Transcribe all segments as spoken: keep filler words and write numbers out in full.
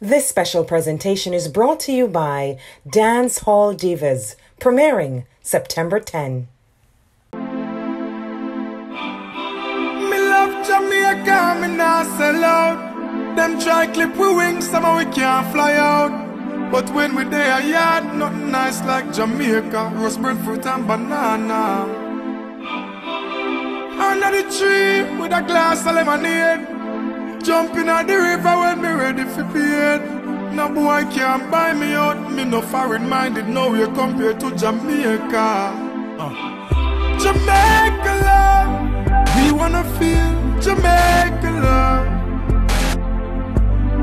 This special presentation is brought to you by Dancehall Divas, premiering September tenth. Me love Jamaica, me nah sell out. Them try clip we wings, somehow we can't fly out. But when we there, yeah, nothing nice like Jamaica. Roseburn fruit and banana. Under the tree with a glass of lemonade. Jumping at the river when me ready for paid. No boy can't buy me out. Me no foreign minded, no way compared to Jamaica. uh. Jamaica love, we wanna feel Jamaica love.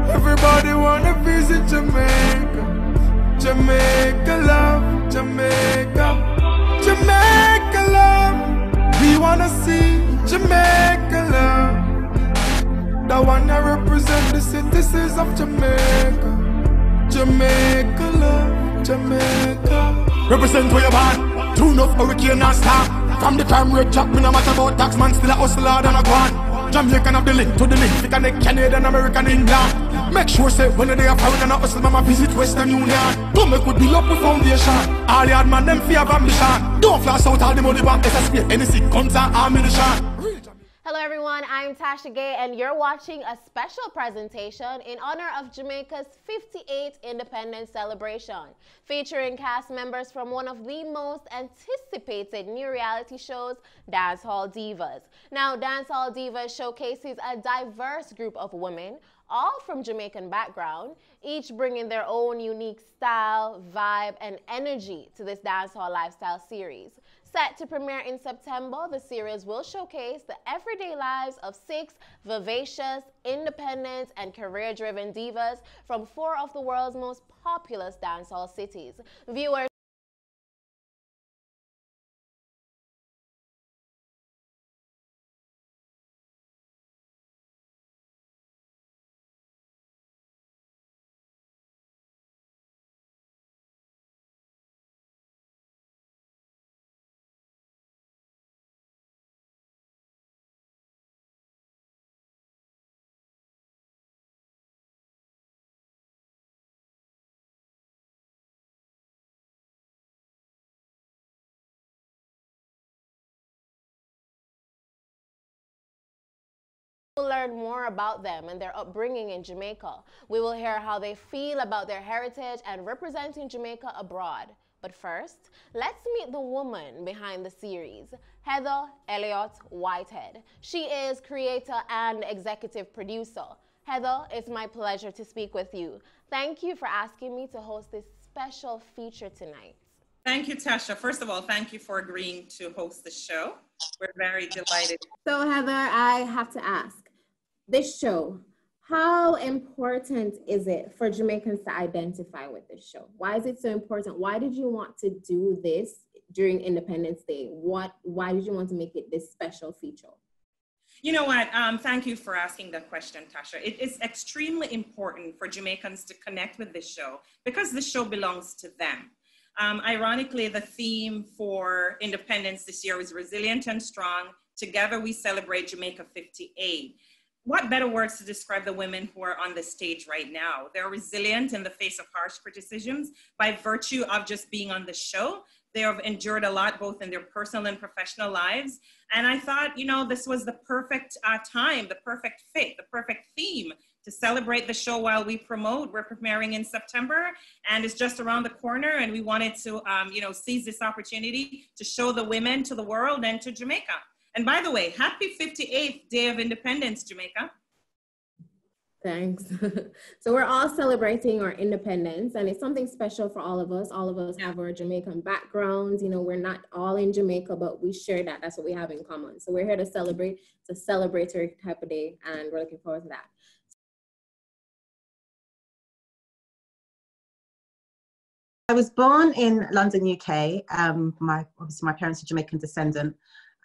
Everybody wanna visit Jamaica. Jamaica love, Jamaica. Jamaica love, we wanna see Jamaica love. The one that represents the citizens of Jamaica. Jamaica love, Jamaica. Represent where you're born. Tune up hurricane and star. From the time we jack, me no matter about tax, man still a hustler than a gwan. Jamaican have the link to the link, they connect Canada and American England. Make sure say when they are foreign and a hustler, mama visit Western Union. Don't make with build up with foundation. All the hard man them fear of ambition. Don't flash out all the money back, S S P, N E C, guns and ammunition. Hello everyone, I'm Tasha Gay and you're watching a special presentation in honor of Jamaica's fifty-eighth Independence Celebration, featuring cast members from one of the most anticipated new reality shows, Dancehall Divas. Now, Dancehall Divas showcases a diverse group of women, all from Jamaican background, each bringing their own unique style, vibe, and energy to this dancehall lifestyle series. Set to premiere in September, the series will showcase the everyday lives of six vivacious, independent, and career-driven divas from four of the world's most populous dancehall cities. Viewers We'll learn more about them and their upbringing in Jamaica. We will hear how they feel about their heritage and representing Jamaica abroad. But first, let's meet the woman behind the series, Heather Elliott Whitehead. She is creator and executive producer. Heather, it's my pleasure to speak with you. Thank you for asking me to host this special feature tonight. Thank you, Tasha. First of all, thank you for agreeing to host the show. We're very delighted. So, Heather, I have to ask, this show, how important is it for Jamaicans to identify with this show? Why is it so important? Why did you want to do this during Independence Day? What, why did you want to make it this special feature? You know what, um, thank you for asking that question, Tasha. It is extremely important for Jamaicans to connect with this show because this show belongs to them. Um, ironically, the theme for Independence this year is resilient and strong. Together we celebrate Jamaica fifty-eight. What better words to describe the women who are on the stage right now? They're resilient in the face of harsh criticisms by virtue of just being on the show. They have endured a lot both in their personal and professional lives. And I thought, you know, this was the perfect uh, time, the perfect fit, the perfect theme to celebrate the show while we promote. We're premiering in September and it's just around the corner, and we wanted to, um, you know, seize this opportunity to show the women to the world and to Jamaica. And by the way, happy fifty-eighth Day of Independence, Jamaica. Thanks. So we're all celebrating our independence, and it's something special for all of us. All of us yeah. have our Jamaican backgrounds. You know, we're not all in Jamaica, but we share that. That's what we have in common. So we're here to celebrate. It's a celebratory type of day, and we're looking forward to that. I was born in London, U K. Um, my, obviously, my parents are Jamaican descendant.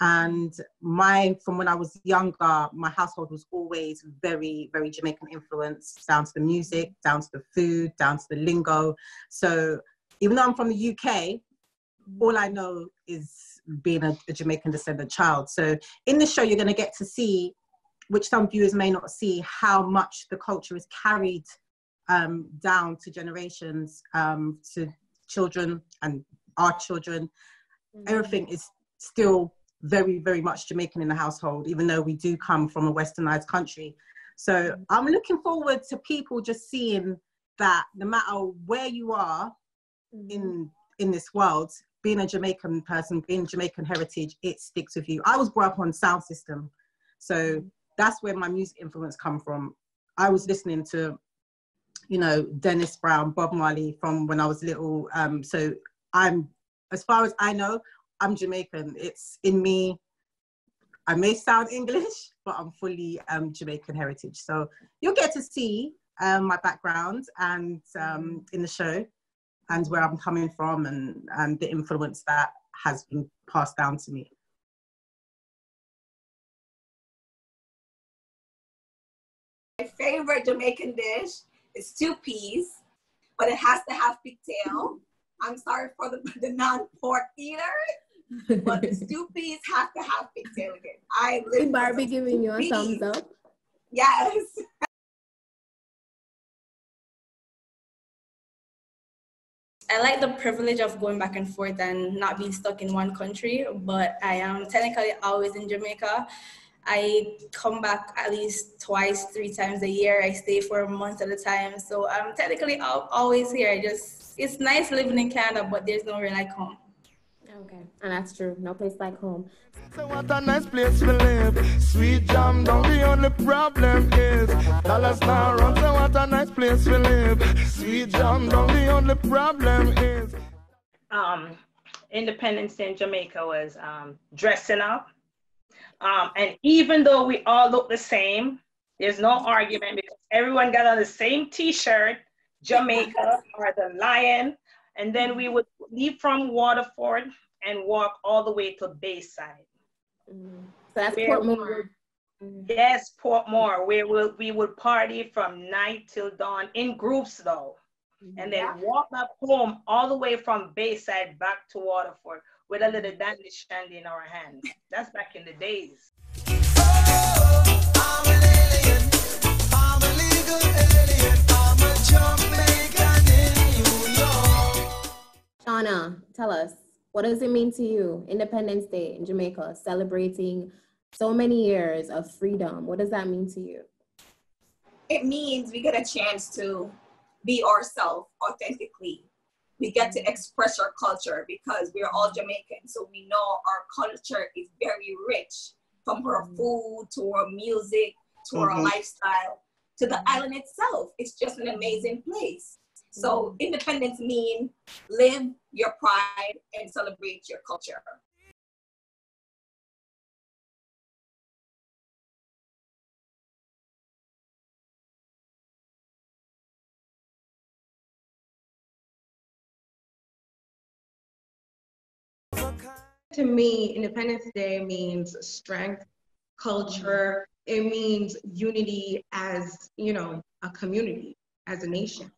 And my, from when I was younger, my household was always very, very Jamaican influenced, down to the music, down to the food, down to the lingo. So even though I'm from the U K, all I know is being a, a Jamaican descendant child. So in the show, you're going to get to see, which some viewers may not see, how much the culture is carried um, down to generations, um, to children and our children. Mm-hmm. Everything is still very, very much Jamaican in the household, even though we do come from a westernized country. So mm-hmm. I'm looking forward to people just seeing that no matter where you are mm-hmm. in in this world, being a Jamaican person, being Jamaican heritage, it sticks with you. I was brought up on sound system. So that's where my music influence come from. I was listening to, you know, Dennis Brown, Bob Marley from when I was little. Um, so I'm, as far as I know, I'm Jamaican. It's in me. I may sound English, but I'm fully um, Jamaican heritage. So you'll get to see um, my background and um, in the show, and where I'm coming from, and, and the influence that has been passed down to me. My favorite Jamaican dish is two peas, but it has to have pigtail. I'm sorry for the, the non-pork eater, but the two peas have to have pigtail again. I live Barbie giving you a thumbs up. Yes. I like the privilege of going back and forth and not being stuck in one country, but I am technically always in Jamaica. I come back at least twice, three times a year. I stay for a month at a time. So I'm technically always here. I just, it's nice living in Canada, but there's nowhere like home. Okay, and that's true. No place like home. So what a nice place we live. Sweet jam down, the only problem is dollars now run. So what a nice place we live. Sweet jam down, the only problem is. Um, Independence in Jamaica was um, dressing up. Um, and even though we all look the same, there's no argument because everyone got on the same t-shirt, Jamaica or the lion. And then we would leave from Waterford and walk all the way to Bayside. Mm. So that's Portmore. Mm. Yes, Portmore, where we'll, we would party from night till dawn in groups though. And then yeah. walk back home all the way from Bayside back to Waterford with a little dandy shandy in our hand. That's back in the days. Oh, I'm an alien. I'm a legal alien. I'm a Jamaican in New York. Shauna, tell us, what does it mean to you, Independence Day in Jamaica, celebrating so many years of freedom? What does that mean to you? It means we get a chance to be ourselves authentically. We get to express our culture because we're all Jamaican. So we know our culture is very rich, from our food to our music, to mm-hmm. our lifestyle, to the island itself. It's just an amazing place. So independence means live your pride and celebrate your culture. To me, Independence Day means strength, culture. It means unity as, you know, a community, as a nation.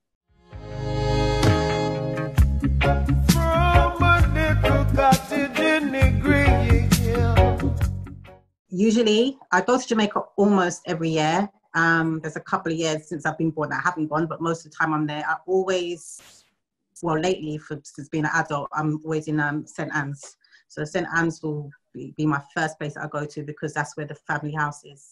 Usually, I go to Jamaica almost every year. Um, there's a couple of years since I've been born I haven't gone, but most of the time I'm there. I always, well, lately, for, since being an adult, I'm always in um, St Anne's. So St Anne's will be, be my first place I go to because that's where the family house is.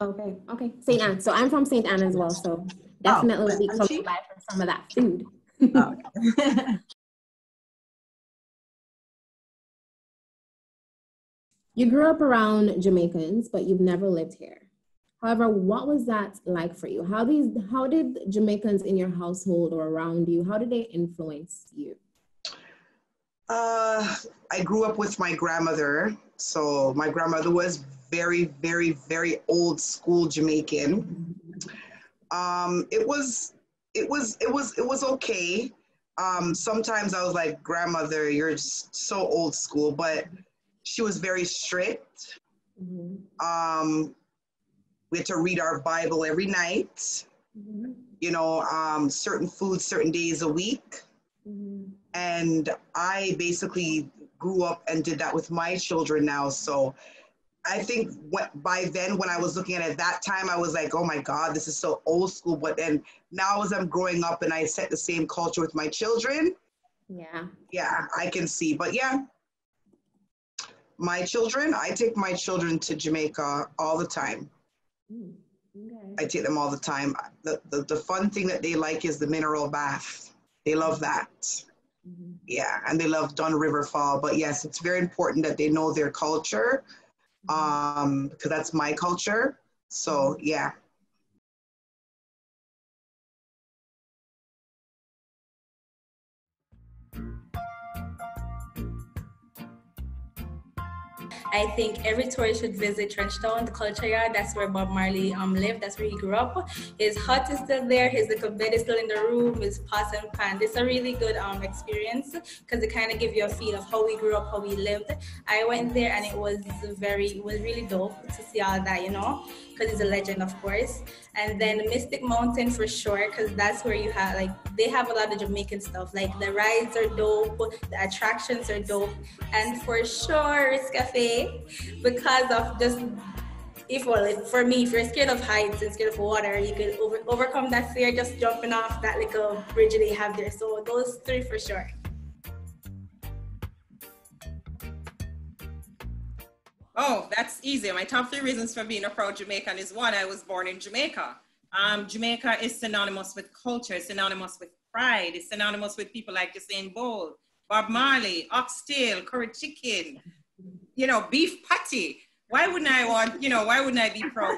Okay, okay, St Anne's. So I'm from St Anne's as well, so definitely oh, we come by for some of that food. Oh, okay. You grew up around Jamaicans, but you've never lived here. However, what was that like for you? How these, how did Jamaicans in your household or around you, how did they influence you? Uh, I grew up with my grandmother. So my grandmother was very, very, very old school Jamaican. Um, it was, it was, it was, it was okay. Um, sometimes I was like, grandmother, you're so old school, but she was very strict. Mm-hmm. Um, we had to read our Bible every night, mm-hmm. you know, um, certain foods, certain days a week. Mm-hmm. And I basically grew up and did that with my children now. So I think what, by then when I was looking at it at that time, I was like, oh my God, this is so old school. But and now as I'm growing up and I set the same culture with my children, yeah, yeah, I can see. But yeah, my children, I take my children to Jamaica all the time. Mm, okay. I take them all the time. The, the, the fun thing that they like is the mineral bath. They love that. Mm-hmm. Yeah, and they love Dunn River Fall. But yes, it's very important that they know their culture. Um, because that's my culture. So yeah. I think every tourist should visit Trenchtown, the culture yard. That's where Bob Marley um, lived. That's where he grew up. His hut is still there. His little bed is still in the room. His pots and pans. It's a really good um, experience because it kind of gives you a feel of how we grew up, how we lived. I went there and it was very, it was really dope to see all that, you know, because he's a legend, of course. And then Mystic Mountain for sure, because that's where you have, like, they have a lot of Jamaican stuff. Like, the rides are dope, the attractions are dope. And for sure, Ritz Cafe, because of just, if, well, for me, if you're scared of heights and scared of water, you can over, overcome that fear just jumping off that little bridge they have there. So those three for sure. Oh, that's easy. My top three reasons for being a proud Jamaican is one, I was born in Jamaica. Um, Jamaica is synonymous with culture, it's synonymous with pride, it's synonymous with people like Usain Bolt, Bob Marley, oxtail, curry chicken, you know, beef patty. Why wouldn't I want, you know, why wouldn't I be proud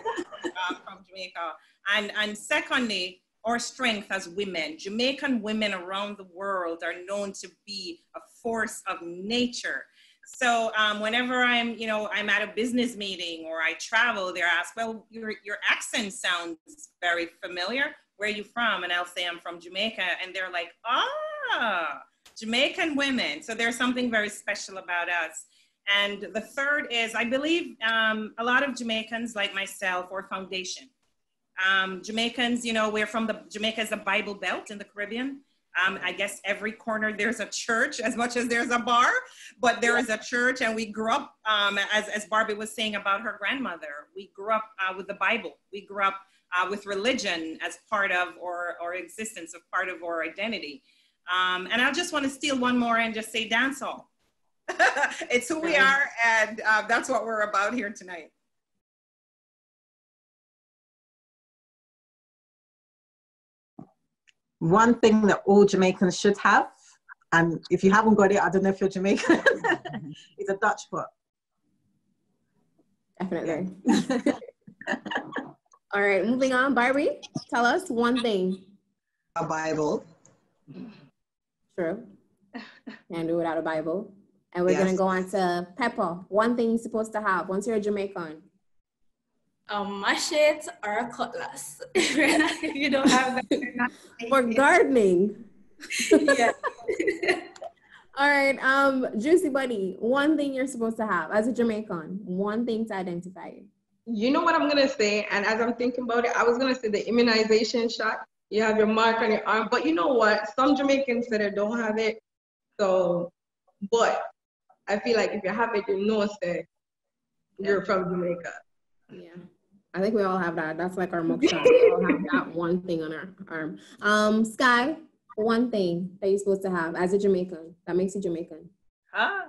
um, from Jamaica? And, and secondly, our strength as women. Jamaican women around the world are known to be a force of nature. So um, whenever I'm, you know, I'm at a business meeting or I travel, they're asked, well, your, your accent sounds very familiar. Where are you from? And I'll say I'm from Jamaica. And they're like, ah, Jamaican women. So there's something very special about us. And the third is, I believe um, a lot of Jamaicans like myself or foundation. Um, Jamaicans, you know, we're from the, Jamaica is the Bible Belt in the Caribbean. Um, I guess every corner there's a church as much as there's a bar, but there is a church, and we grew up, um, as, as Barbie was saying about her grandmother, we grew up uh, with the Bible. We grew up uh, with religion as part of our, our existence, as part of our identity. Um, and I just want to steal one more and just say dancehall. It's who we are, and uh, that's what we're about here tonight. One thing that all Jamaicans should have, and if you haven't got it, I don't know if you're Jamaican, is a Dutch pot. Definitely. All right, moving on. Barbie, tell us one thing. A Bible. True. Can't do without a Bible. And we're yes. going to go on to Peppa. One thing you're supposed to have once you're a Jamaican. A machete or a cutlass. You don't have that. For gardening. Yeah. All right, um, Juicy Buddy, one thing you're supposed to have as a Jamaican, one thing to identify you. You know what I'm going to say, and as I'm thinking about it, I was going to say the immunization shot. You have your mark on your arm, but you know what? Some Jamaicans said they don't have it, so, but I feel like if you have it, you know that you're from Jamaica. Yeah. I think we all have that. That's like our mugshot. We all have that one thing on our arm. Um, Sky, one thing that you're supposed to have as a Jamaican that makes you Jamaican. Ah,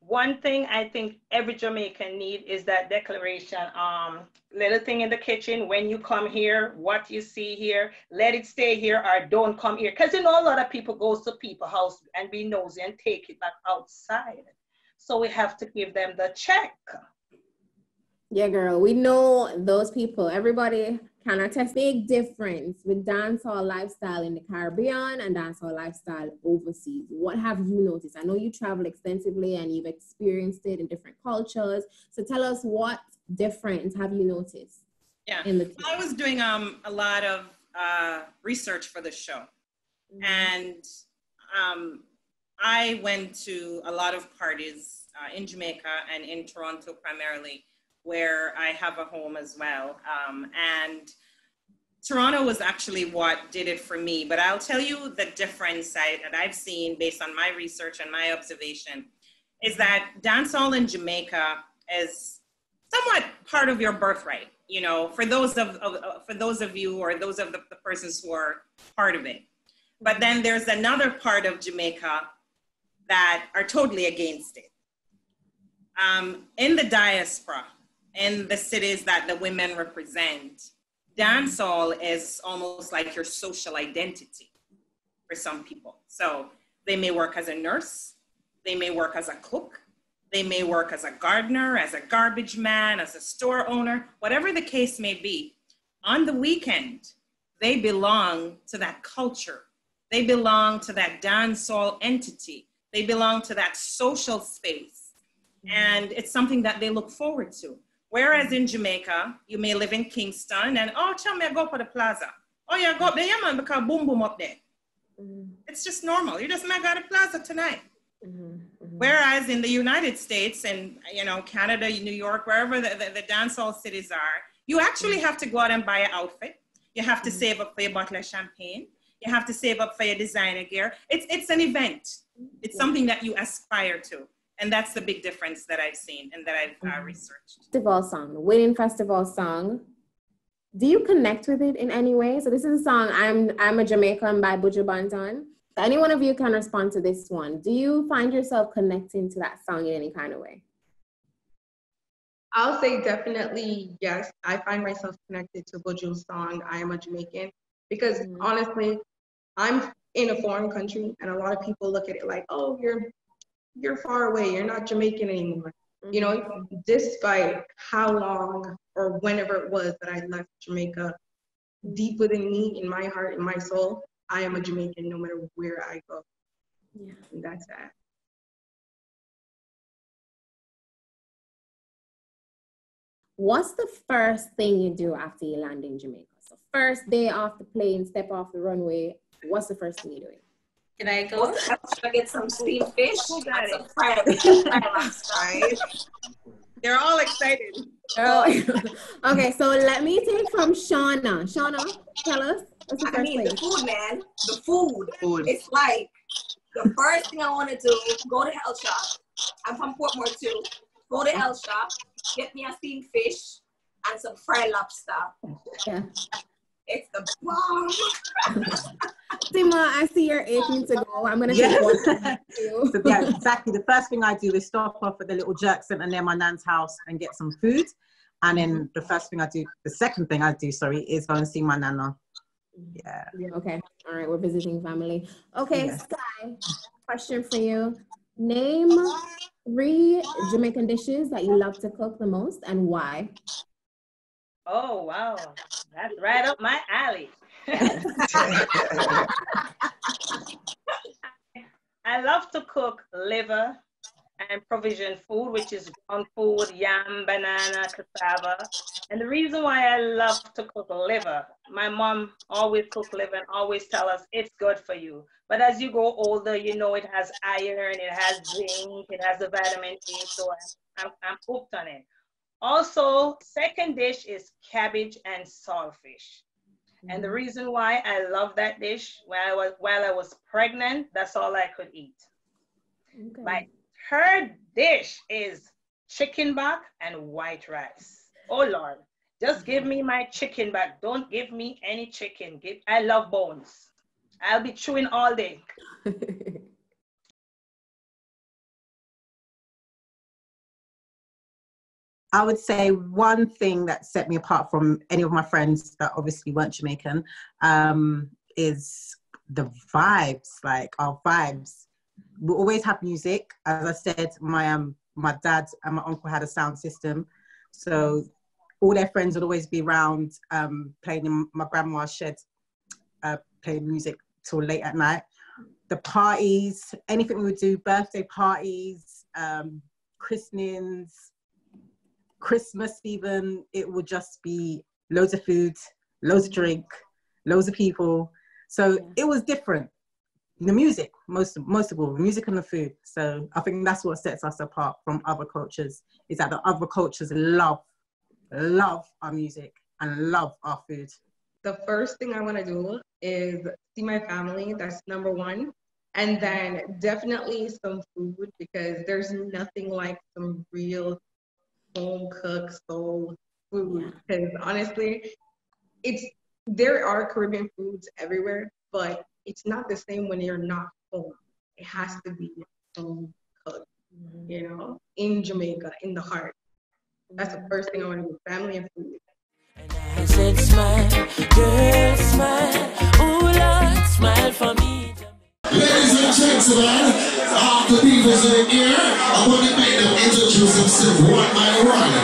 one thing I think every Jamaican need is that declaration. Um, little thing in the kitchen, when you come here, what you see here, let it stay here or don't come here. Because you know a lot of people goes to people's house and be nosy and take it back outside. So we have to give them the check. Yeah, girl, we know those people. Everybody can attest big difference with dancehall lifestyle in the Caribbean and dancehall lifestyle overseas. What have you noticed? I know you travel extensively and you've experienced it in different cultures. So tell us, what difference have you noticed? Yeah, in the I was doing um, a lot of uh, research for the show. Mm-hmm. And um, I went to a lot of parties uh, in Jamaica and in Toronto primarily, where I have a home as well. Um, and Toronto was actually what did it for me, but I'll tell you the difference I, that I've seen based on my research and my observation is that dancehall in Jamaica is somewhat part of your birthright, you know, for those of, of uh, for those of you or those of the, the persons who are part of it. But then there's another part of Jamaica that are totally against it. Um, in the diaspora, in the cities that the women represent, dancehall is almost like your social identity for some people. So they may work as a nurse, they may work as a cook, they may work as a gardener, as a garbage man, as a store owner, whatever the case may be. On the weekend, they belong to that culture. They belong to that dancehall entity. They belong to that social space. And it's something that they look forward to. Whereas in Jamaica, you may live in Kingston and, oh, tell me I go for the plaza. Oh, yeah, go up there, yeah, man, because boom, boom up there. Mm-hmm. It's just normal. You just might go to the plaza tonight. Mm-hmm. Mm-hmm. Whereas in the United States and, you know, Canada, New York, wherever the, the, the dancehall cities are, you actually have to go out and buy an outfit. You have to mm-hmm. save up for your bottle of champagne. You have to save up for your designer gear. It's, it's an event. It's something that you aspire to. And that's the big difference that I've seen and that I've uh, researched. Festival song, the wedding festival song. Do you connect with it in any way? So this is a song, I'm I'm a Jamaican by Buju Banton. Any one of you can respond to this one. Do you find yourself connecting to that song in any kind of way? I'll say definitely yes. I find myself connected to Buju's song, I Am a Jamaican, because mm-hmm. honestly, I'm in a foreign country and a lot of people look at it like, oh, you're you're far away, you're not Jamaican anymore. Mm-hmm. You know, despite how long or whenever it was that I left Jamaica, deep within me, in my heart, in my soul, I am a Jamaican no matter where I go. Yeah. And that's that. What's the first thing you do after you land in Jamaica? So first day off the plane, step off the runway, what's the first thing you're doing? Can I go? Should I get some steamed fish? Some fried, fried They're all excited. Oh. Okay, so let me take from Shauna. Shauna, tell us. What's the I first mean, place? The food, man. The food. food. It's like the first thing I want to do is go to Hell Shop. I'm from Portmore too. Go to Hell Shop, get me a steamed fish and some fried lobster. Yeah. It's the bomb. Sima, I see you're aching to go. I'm going to yes. take one you. So yeah, exactly. The first thing I do is stop off at the little jerk center near my nan's house and get some food. And then the first thing I do, the second thing I do, sorry, is go and see my nana. Yeah. yeah okay. All right. We're visiting family. Okay, yes. Sky, question for you. Name three Jamaican dishes that you love to cook the most and why? Oh, wow. That's right up my alley. I love to cook liver and provision food, which is ground food, yam, banana, cassava. And the reason why I love to cook liver, my mom always cooked liver and always tell us it's good for you. But as you go older, you know it has iron, it has zinc, it has the vitamin D, so I'm, I'm hooked on it. Also, second dish is cabbage and saltfish. Mm-hmm. And the reason why I love that dish, while I was, while I was pregnant, that's all I could eat. Okay. My third dish is chicken back and white rice. Oh, Lord, just give me my chicken back. Don't give me any chicken. Give, I love bones. I'll be chewing all day. I would say one thing that set me apart from any of my friends that obviously weren't Jamaican um, is the vibes, like our vibes. We always have music. As I said, my um, my dad and my uncle had a sound system. So all their friends would always be around um, playing in my grandma's shed, uh, playing music till late at night. The parties, anything we would do, birthday parties, um, christenings, Christmas even, it would just be loads of food, loads of drink, loads of people. So yeah. It was different. The music, most, most of all, the music and the food. So I think that's what sets us apart from other cultures, is that the other cultures love, love our music and love our food. The first thing I want to do is see my family, that's number one. And then definitely some food, because there's nothing like some real home cooked soul food, because honestly, it's there are Caribbean foods everywhere, but it's not the same when you're not home. It has to be home cooked, mm-hmm. you know, in Jamaica, in the heart. That's the first thing I want to do: family and food. And I said, smile, girl, smile, oh Lord, smile for me. Ladies and gentlemen, all the divas in here, I want to make them introduce themselves one by one.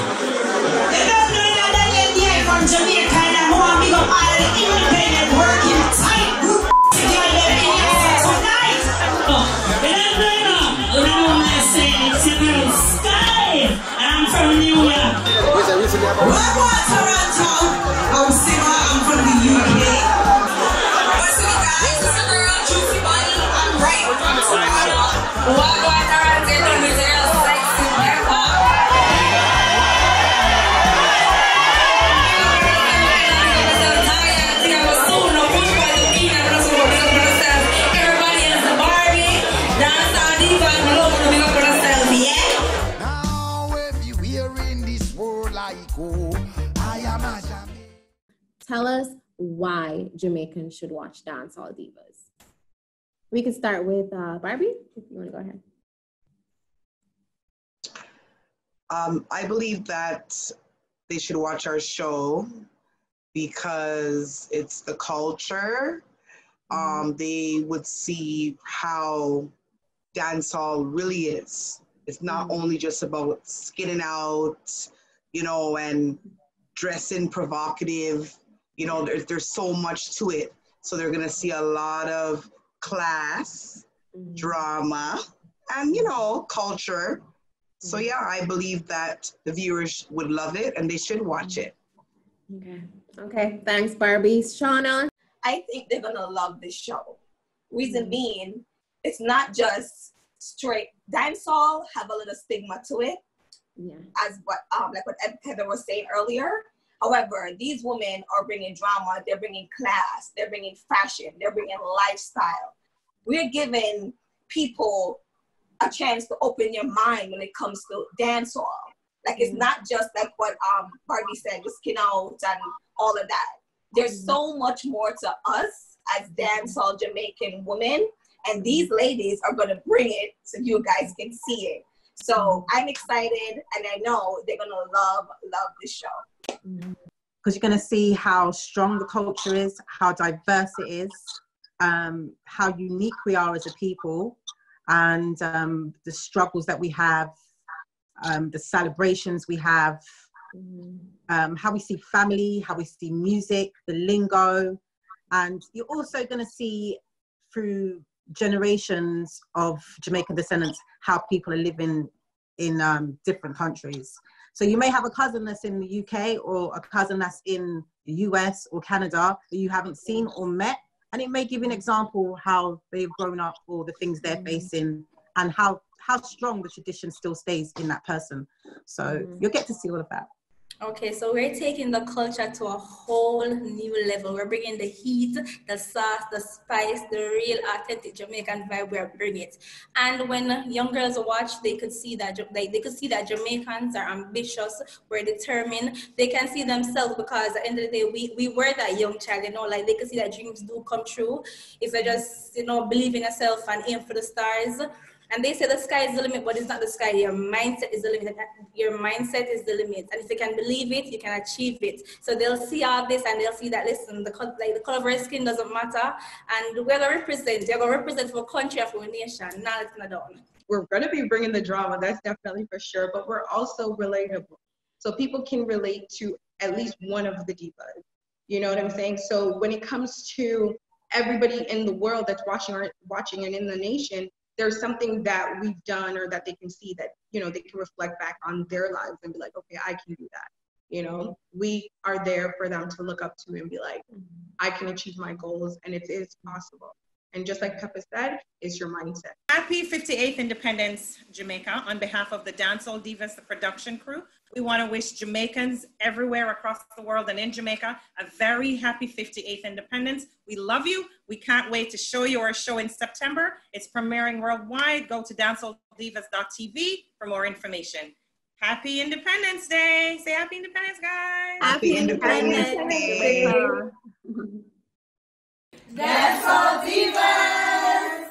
You don't know that I get the air from Jamaica, and I'm going to go out of the independent working tight group to get them in here tonight. You don't know, you don't know what I say, it's your girl Sky, and I'm from New York. We're from Toronto, I'm Siva, I'm from the U K. What going around in the middle sexy airport? Everybody is a Barbie, Dancehall Divas, and love to make up for ourselves, yeah? Now everywhere in this world I go, I am a Jamaican. Tell us why Jamaicans should watch Dancehall Divas. We can start with uh, Barbie, if you want to go ahead. Um, I believe that they should watch our show because it's the culture. Um, they would see how dancehall really is. It's not mm-hmm. only just about skinning out, you know, and dressing provocative. You know, there, there's so much to it. So they're going to see a lot of class, mm-hmm. drama, and, you know, culture. Mm-hmm. So yeah, I believe that the viewers would love it and they should watch it. Okay. Okay. Thanks, Barbie. Shauna? I think they're going to love this show. Reason being, it's not just straight. Dancehall have a little stigma to it. Yeah. As what, um, like what Heather was saying earlier. However, these women are bringing drama, they're bringing class, they're bringing fashion, they're bringing lifestyle. We're giving people a chance to open your mind when it comes to dancehall. Like, it's not just like what um, Barbie said, with skin out and all of that. There's so much more to us as dancehall Jamaican women, and these ladies are gonna bring it so you guys can see it. So I'm excited, and I know they're gonna love, love this show. Because you're going to see how strong the culture is, how diverse it is, um, how unique we are as a people, and um, the struggles that we have, um, the celebrations we have, um, how we see family, how we see music, the lingo. And you're also going to see through generations of Jamaican descendants how people are living in um, different countries. So you may have a cousin that's in the U K or a cousin that's in the U S or Canada that you haven't seen or met. And it may give you an example how they've grown up or the things they're mm-hmm. facing, and how, how strong the tradition still stays in that person. So mm-hmm. you'll get to see all of that. Okay, so we're taking the culture to a whole new level. We're bringing the heat, the sauce, the spice, the real authentic Jamaican vibe. We're bringing it. And when young girls watch, they could see that they, they could see that Jamaicans are ambitious. We're determined. They can see themselves, because at the end of the day, we, we were that young child, you know, like they could see that dreams do come true. If they just, you know, believe in yourself and aim for the stars. And they say the sky is the limit, but it's not the sky. Your mindset is the limit. Your mindset is the limit. And if you can believe it, you can achieve it. So they'll see all this and they'll see that, listen, the color, like the color of our skin doesn't matter. And we're going to represent. They're going to represent for a country, for a nation. Now it's not done. We're going to be bringing the drama. That's definitely for sure. But we're also relatable. So people can relate to at least one of the divas. You know what I'm saying? So when it comes to everybody in the world that's watching, our, watching and in the nation, there's something that we've done or that they can see that, you know, they can reflect back on their lives and be like, okay, I can do that. You know, we are there for them to look up to and be like, I can achieve my goals, and it is possible. And just like Peppa said, it's your mindset. Happy fifty-eighth Independence, Jamaica. On behalf of the Dancehall Divas, the production crew, we want to wish Jamaicans everywhere across the world and in Jamaica a very happy fifty-eighth Independence. We love you. We can't wait to show you our show in September. It's premiering worldwide. Go to dancehall divas dot t v for more information. Happy Independence Day. Say happy Independence, guys. Happy Independence, Independence Day. Day. Dancehall Divas.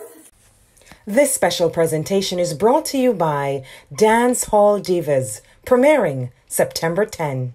This special presentation is brought to you by Dancehall Divas, premiering September tenth.